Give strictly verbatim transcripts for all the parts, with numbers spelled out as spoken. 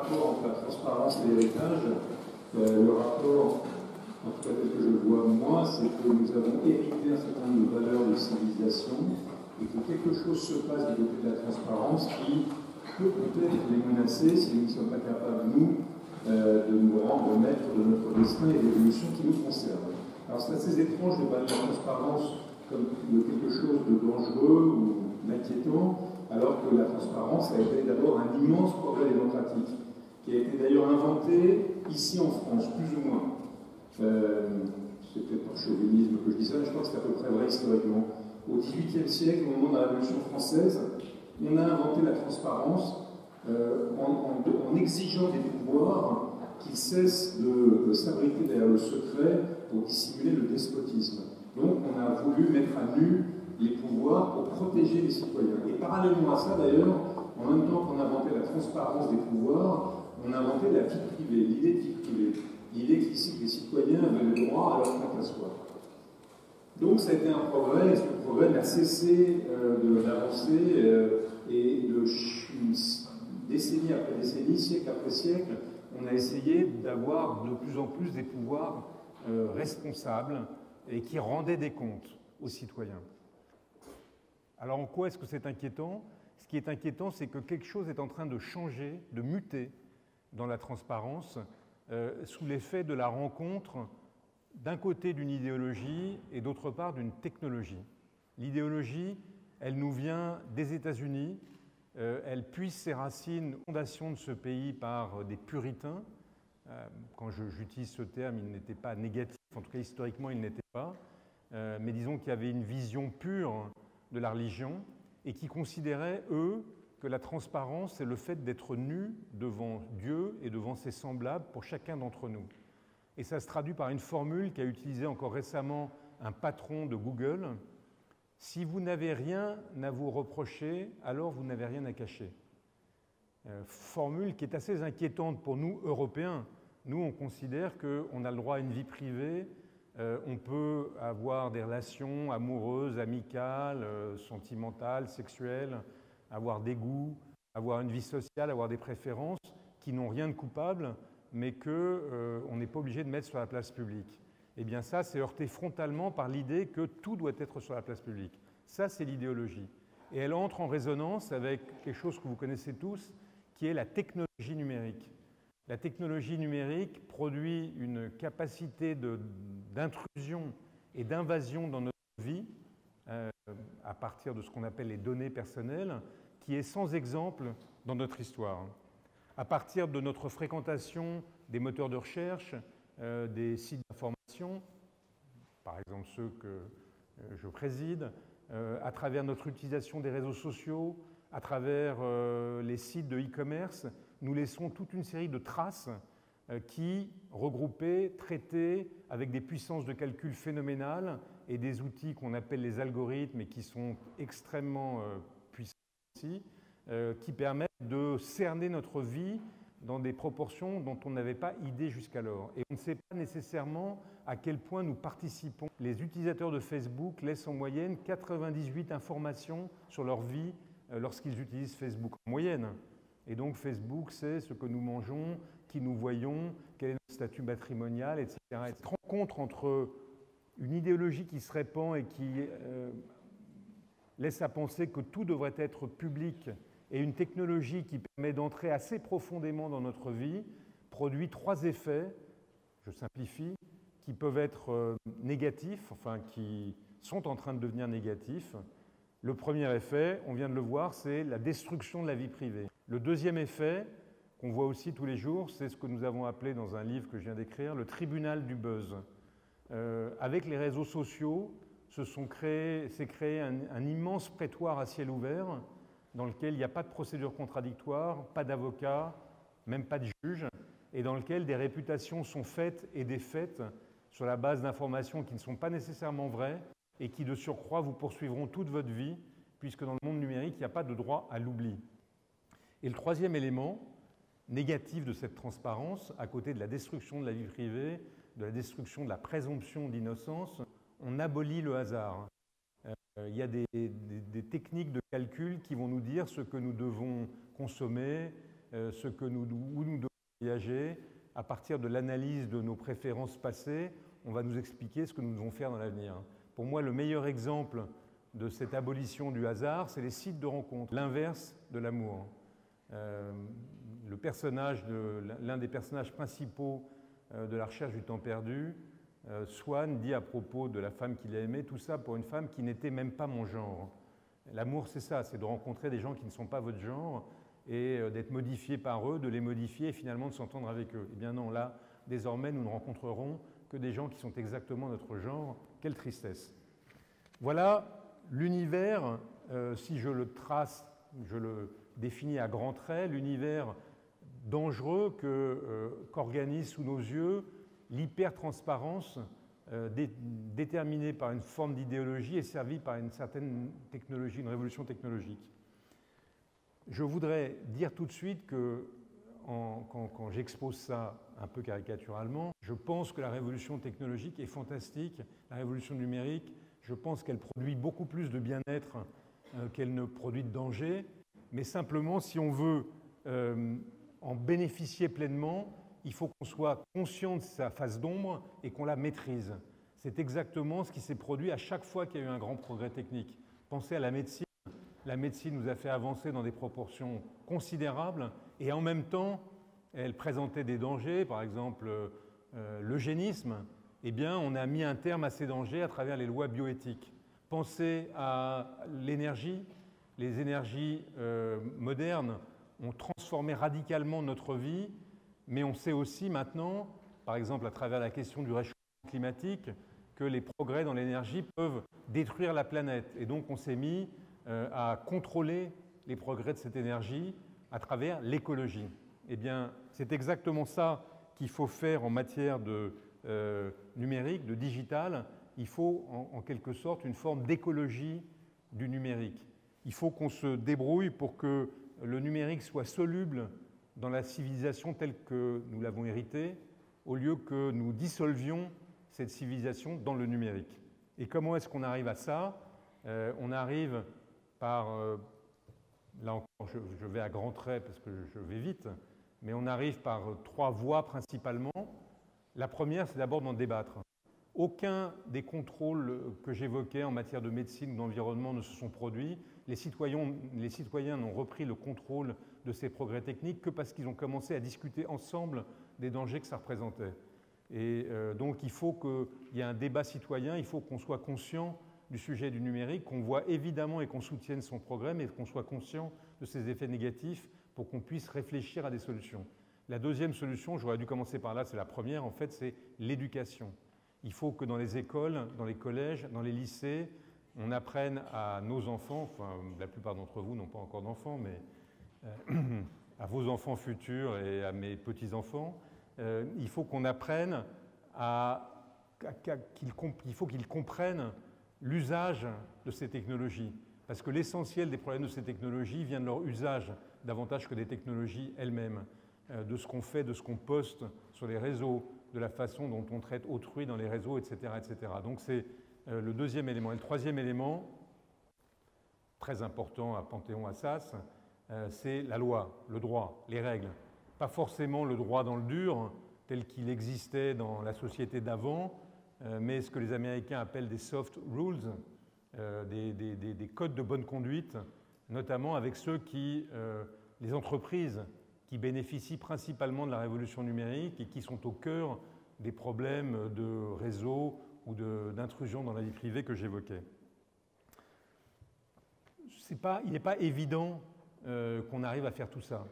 rapport entre la transparence et l'héritage, euh, le rapport, en tout cas tel que je le vois moi, c'est que nous avons hérité un certain nombre de valeurs de civilisation et que quelque chose se passe du côté de la transparence qui peut peut-être les menacer si nous ne sommes pas capables, nous, euh, de nous rendre maîtres de notre destin et de l'évolution qui nous concerne. Alors c'est assez étrange de parler de la transparence comme de quelque chose de dangereux ou d'inquiétant, alors que la transparence a été d'abord un immense progrès démocratique, qui a été d'ailleurs inventé ici en France, plus ou moins. Euh, c'est peut-être par chauvinisme que je dis ça, mais je crois que c'est à peu près vrai historiquement. Au dix-huitième siècle, au moment de la Révolution française, on a inventé la transparence euh, en, en, en exigeant des pouvoirs qui cessent de, de s'abriter derrière le secret pour dissimuler le despotisme. Donc on a voulu mettre à nu les pouvoirs pour protéger les citoyens. Et parallèlement à ça, d'ailleurs, en même temps qu'on inventait la transparence des pouvoirs, on inventait la vie privée, l'idée de vie privée, l'idée qu'ici les citoyens avaient le droit à leur compte à soi. Donc ça a été un progrès, et ce progrès n'a cessé euh, d'avancer euh, et de décennie après décennie, siècle après siècle, on a essayé d'avoir de plus en plus des pouvoirs euh, responsables et qui rendaient des comptes aux citoyens. Alors en quoi est-ce que c'est inquiétant? Ce qui est inquiétant, c'est que quelque chose est en train de changer, de muter dans la transparence, euh, sous l'effet de la rencontre d'un côté d'une idéologie et d'autre part d'une technologie. L'idéologie, elle nous vient des États-Unis, euh, elle puise ses racines, fondation de ce pays par euh, des puritains. Euh, quand j'utilise ce terme, il n'était pas négatif, en tout cas historiquement il n'était pas, euh, mais disons qu'il y avait une vision pure de la religion, et qui considéraient, eux, que la transparence, c'est le fait d'être nu devant Dieu et devant ses semblables pour chacun d'entre nous. Et ça se traduit par une formule qu'a utilisée encore récemment un patron de Google. « Si vous n'avez rien à vous reprocher, alors vous n'avez rien à cacher. » Formule qui est assez inquiétante pour nous, Européens. Nous, on considère qu'on a le droit à une vie privée, Euh, on peut avoir des relations amoureuses, amicales, euh, sentimentales, sexuelles, avoir des goûts, avoir une vie sociale, avoir des préférences qui n'ont rien de coupable, mais qu'on euh, n'est pas obligé de mettre sur la place publique. Eh bien ça, c'est heurté frontalement par l'idée que tout doit être sur la place publique. Ça, c'est l'idéologie. Et elle entre en résonance avec quelque chose que vous connaissez tous, qui est la technologie numérique. La technologie numérique produit une capacité d'intrusion et d'invasion dans notre vie euh, à partir de ce qu'on appelle les données personnelles, qui est sans exemple dans notre histoire. À partir de notre fréquentation des moteurs de recherche, euh, des sites d'information, par exemple ceux que euh, je préside, euh, à travers notre utilisation des réseaux sociaux, à travers euh, les sites de e-commerce, nous laissons toute une série de traces qui, regroupées, traitées avec des puissances de calcul phénoménales et des outils qu'on appelle les algorithmes et qui sont extrêmement puissants aussi, qui permettent de cerner notre vie dans des proportions dont on n'avait pas idée jusqu'alors. Et on ne sait pas nécessairement à quel point nous participons. Les utilisateurs de Facebook laissent en moyenne quatre-vingt-dix-huit informations sur leur vie lorsqu'ils utilisent Facebook en moyenne. Et donc Facebook, c'est ce que nous mangeons, qui nous voyons, quel est notre statut matrimonial, et cetera. Cette rencontre entre une idéologie qui se répand et qui euh, laisse à penser que tout devrait être public et une technologie qui permet d'entrer assez profondément dans notre vie produit trois effets, je simplifie, qui peuvent être négatifs, enfin qui sont en train de devenir négatifs. Le premier effet, on vient de le voir, c'est la destruction de la vie privée. Le deuxième effet, qu'on voit aussi tous les jours, c'est ce que nous avons appelé dans un livre que je viens d'écrire, le tribunal du buzz. Euh, avec les réseaux sociaux, se sont créés, s'est créé un, un immense prétoire à ciel ouvert dans lequel il n'y a pas de procédure contradictoire, pas d'avocat, même pas de juge, et dans lequel des réputations sont faites et défaites sur la base d'informations qui ne sont pas nécessairement vraies et qui, de surcroît, vous poursuivront toute votre vie, puisque dans le monde numérique, il n'y a pas de droit à l'oubli. Et le troisième élément négatif de cette transparence, à côté de la destruction de la vie privée, de la destruction de la présomption d'innocence, on abolit le hasard. Euh, il y a des, des, des techniques de calcul qui vont nous dire ce que nous devons consommer, euh, ce que nous, où nous devons voyager. À partir de l'analyse de nos préférences passées, on va nous expliquer ce que nous devons faire dans l'avenir. Pour moi, le meilleur exemple de cette abolition du hasard, c'est les sites de rencontres, l'inverse de l'amour. Euh, le personnage de, l'un des personnages principaux de la recherche du temps perdu, euh, Swann dit à propos de la femme qu'il a aimée, tout ça pour une femme qui n'était même pas mon genre. L'amour, c'est ça, c'est de rencontrer des gens qui ne sont pas votre genre, et d'être modifié par eux, de les modifier et finalement de s'entendre avec eux. Eh bien non, là, désormais, nous ne rencontrerons que des gens qui sont exactement notre genre. Quelle tristesse. Voilà l'univers, euh, si je le trace, je le définis à grands traits, l'univers dangereux que, euh, qu'organise sous nos yeux l'hypertransparence euh, dé- déterminée par une forme d'idéologie et servie par une certaine technologie, une révolution technologique. Je voudrais dire tout de suite que, en, quand, quand j'expose ça un peu caricaturalement, je pense que la révolution technologique est fantastique, la révolution numérique, je pense qu'elle produit beaucoup plus de bien-être euh, qu'elle ne produit de danger, mais simplement, si on veut euh, en bénéficier pleinement, il faut qu'on soit conscient de sa face d'ombre et qu'on la maîtrise. C'est exactement ce qui s'est produit à chaque fois qu'il y a eu un grand progrès technique. Pensez à la médecine. La médecine nous a fait avancer dans des proportions considérables et en même temps, elle présentait des dangers, par exemple euh, l'eugénisme. Eh bien, on a mis un terme à ces dangers à travers les lois bioéthiques. Pensez à l'énergie. Les énergies euh, modernes ont transformé radicalement notre vie, mais on sait aussi maintenant, par exemple à travers la question du réchauffement climatique, que les progrès dans l'énergie peuvent détruire la planète. Et donc, on s'est mis à contrôler les progrès de cette énergie à travers l'écologie. Eh bien, c'est exactement ça qu'il faut faire en matière de euh, numérique, de digital. Il faut, en, en quelque sorte, une forme d'écologie du numérique. Il faut qu'on se débrouille pour que le numérique soit soluble dans la civilisation telle que nous l'avons héritée, au lieu que nous dissolvions cette civilisation dans le numérique. Et comment est-ce qu'on arrive à ça ? euh, On arrive... Par, euh, là encore, je, je vais à grands traits parce que je, je vais vite, mais on arrive par trois voies principalement. La première, c'est d'abord d'en débattre. Aucun des contrôles que j'évoquais en matière de médecine ou d'environnement ne se sont produits. Les citoyens, les citoyens n'ont repris le contrôle de ces progrès techniques que parce qu'ils ont commencé à discuter ensemble des dangers que ça représentait. Et euh, donc, il faut qu'il y ait un débat citoyen, il faut qu'on soit conscient du sujet du numérique, qu'on voit évidemment et qu'on soutienne son progrès, mais qu'on soit conscient de ses effets négatifs pour qu'on puisse réfléchir à des solutions. La deuxième solution, j'aurais dû commencer par là, c'est la première, en fait, c'est l'éducation. Il faut que dans les écoles, dans les collèges, dans les lycées, on apprenne à nos enfants, enfin, la plupart d'entre vous n'ont pas encore d'enfants, mais euh, à vos enfants futurs et à mes petits-enfants, euh, il faut qu'on apprenne à, à, à qu'ils comp- il faut qu'ils comprennent l'usage de ces technologies, parce que l'essentiel des problèmes de ces technologies vient de leur usage, davantage que des technologies elles-mêmes, de ce qu'on fait, de ce qu'on poste sur les réseaux, de la façon dont on traite autrui dans les réseaux, et cetera, et cetera. Donc c'est le deuxième élément. Et le troisième élément, très important à Panthéon Assas, c'est la loi, le droit, les règles. Pas forcément le droit dans le dur, tel qu'il existait dans la société d'avant, mais ce que les Américains appellent des soft rules, euh, des, des, des, des codes de bonne conduite, notamment avec ceux qui, euh, les entreprises qui bénéficient principalement de la révolution numérique et qui sont au cœur des problèmes de réseau ou d'intrusion dans la vie privée que j'évoquais. C'est pas, il n'est pas évident euh, qu'on arrive à faire tout ça.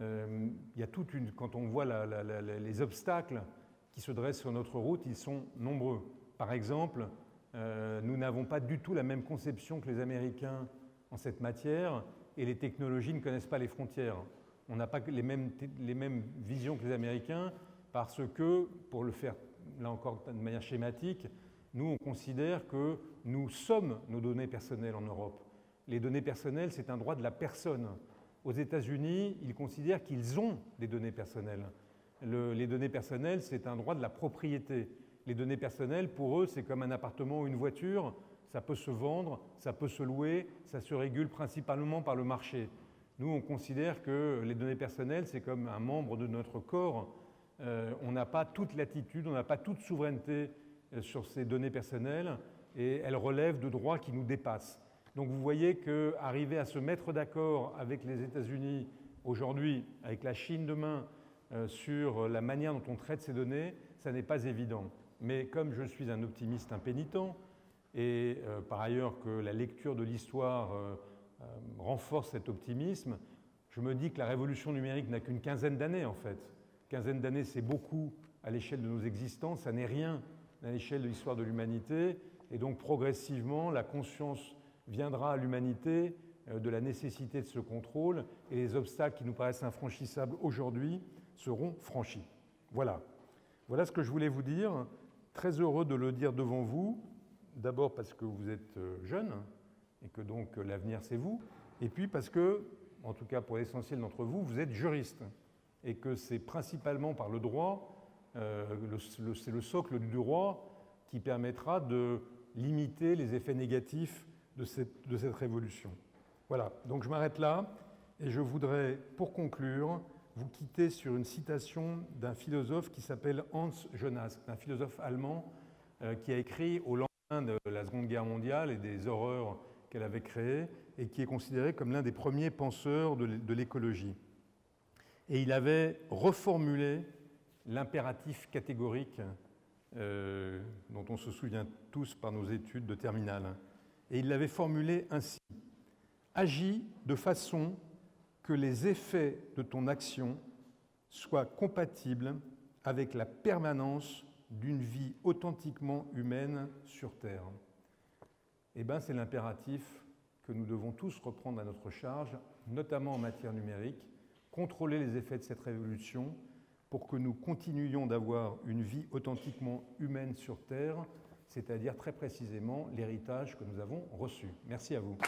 Euh, y a toute une, quand on voit la, la, la, les obstacles qui se dressent sur notre route, ils sont nombreux. Par exemple, euh, nous n'avons pas du tout la même conception que les Américains en cette matière, et les technologies ne connaissent pas les frontières. On n'a pas les mêmes, les mêmes visions que les Américains, parce que, pour le faire là encore de manière schématique, nous on considère que nous sommes nos données personnelles en Europe. Les données personnelles, c'est un droit de la personne. Aux États-Unis, ils considèrent qu'ils ont des données personnelles. Le, les données personnelles, c'est un droit de la propriété. Les données personnelles, pour eux, c'est comme un appartement ou une voiture. Ça peut se vendre, ça peut se louer, ça se régule principalement par le marché. Nous, on considère que les données personnelles, c'est comme un membre de notre corps. Euh, on n'a pas toute latitude, on n'a pas toute souveraineté sur ces données personnelles et elles relèvent de droits qui nous dépassent. Donc vous voyez qu'arriver à se mettre d'accord avec les États-Unis aujourd'hui, avec la Chine demain, euh, sur la manière dont on traite ces données, ça n'est pas évident. Mais comme je suis un optimiste impénitent, et euh, par ailleurs que la lecture de l'histoire euh, euh, renforce cet optimisme, je me dis que la révolution numérique n'a qu'une quinzaine d'années en fait. Quinzaine d'années, c'est beaucoup à l'échelle de nos existences, ça n'est rien à l'échelle de l'histoire de l'humanité, et donc progressivement, la conscience viendra à l'humanité euh, de la nécessité de ce contrôle, et les obstacles qui nous paraissent infranchissables aujourd'hui seront franchis. Voilà. Voilà ce que je voulais vous dire, très heureux de le dire devant vous, d'abord parce que vous êtes jeune, et que donc l'avenir c'est vous, et puis parce que, en tout cas pour l'essentiel d'entre vous, vous êtes juriste, et que c'est principalement par le droit, euh, c'est le socle du droit qui permettra de limiter les effets négatifs de cette, de cette révolution. Voilà, donc je m'arrête là, et je voudrais, pour conclure, vous quittez sur une citation d'un philosophe qui s'appelle Hans Jonas, un philosophe allemand euh, qui a écrit au lendemain de la Seconde Guerre mondiale et des horreurs qu'elle avait créées, et qui est considéré comme l'un des premiers penseurs de l'écologie. Et il avait reformulé l'impératif catégorique euh, dont on se souvient tous par nos études de terminale. Et il l'avait formulé ainsi. « Agis de façon que les effets de ton action soient compatibles avec la permanence d'une vie authentiquement humaine sur Terre. » Eh bien, c'est l'impératif que nous devons tous reprendre à notre charge, notamment en matière numérique, contrôler les effets de cette révolution pour que nous continuions d'avoir une vie authentiquement humaine sur Terre, c'est-à-dire très précisément l'héritage que nous avons reçu. Merci à vous.